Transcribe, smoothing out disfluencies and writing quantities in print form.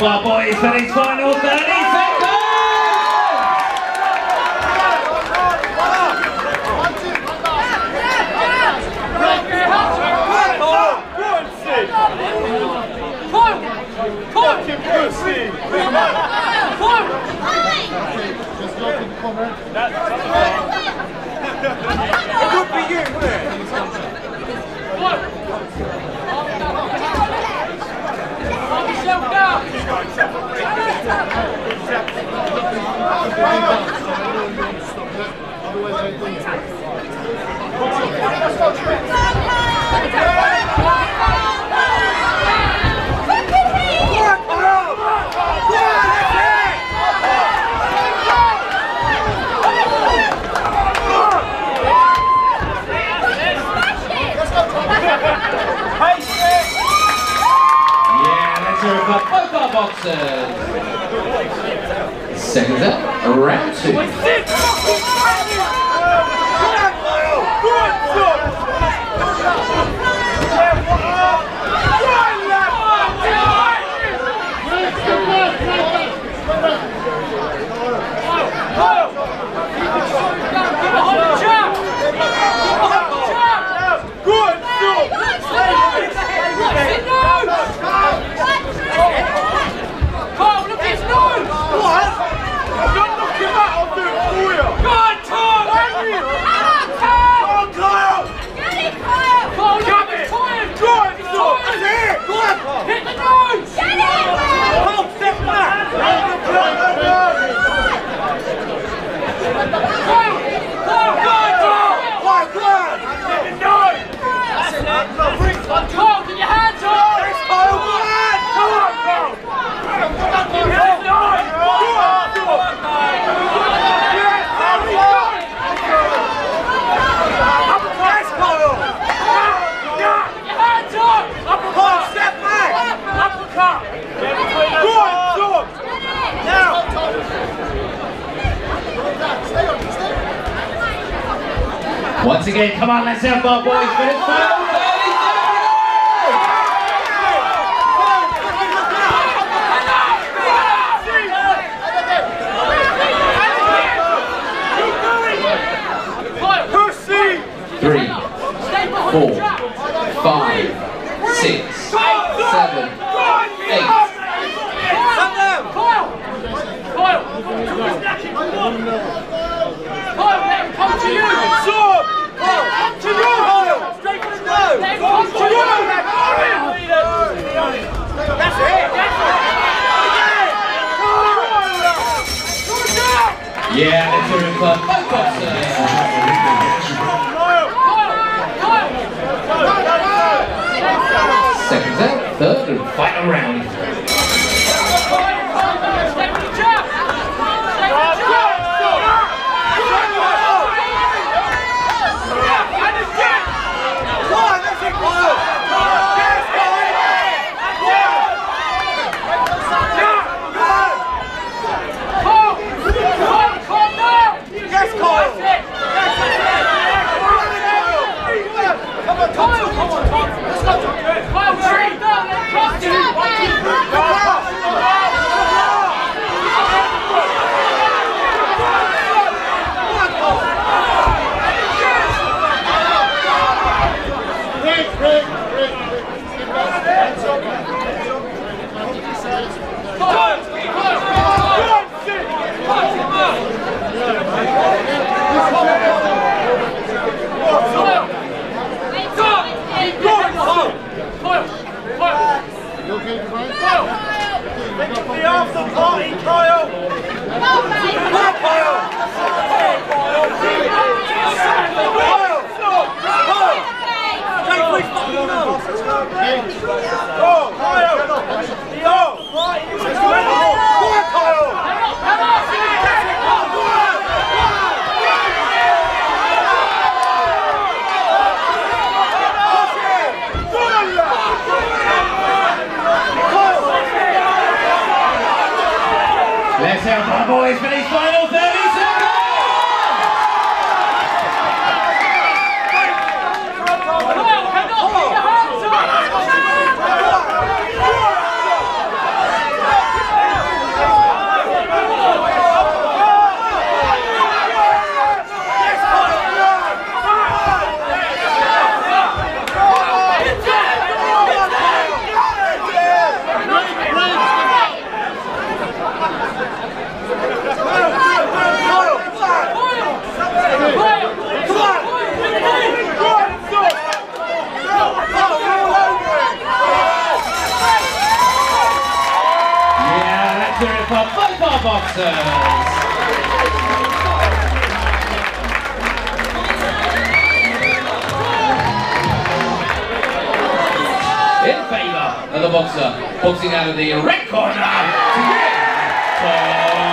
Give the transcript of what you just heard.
of our bodies for these final 30 boxers. Second up, round two. Once again, come on, let's help our boys for his final 30 seconds! 3, 4, 5, 6, 7, 8. Yeah, let's hear it for both boxers. Second set, third and final round. Let's help our boys for these final 30 seconds! from Mobile Boxers. In favour of the boxer, boxing out of the red corner, to win.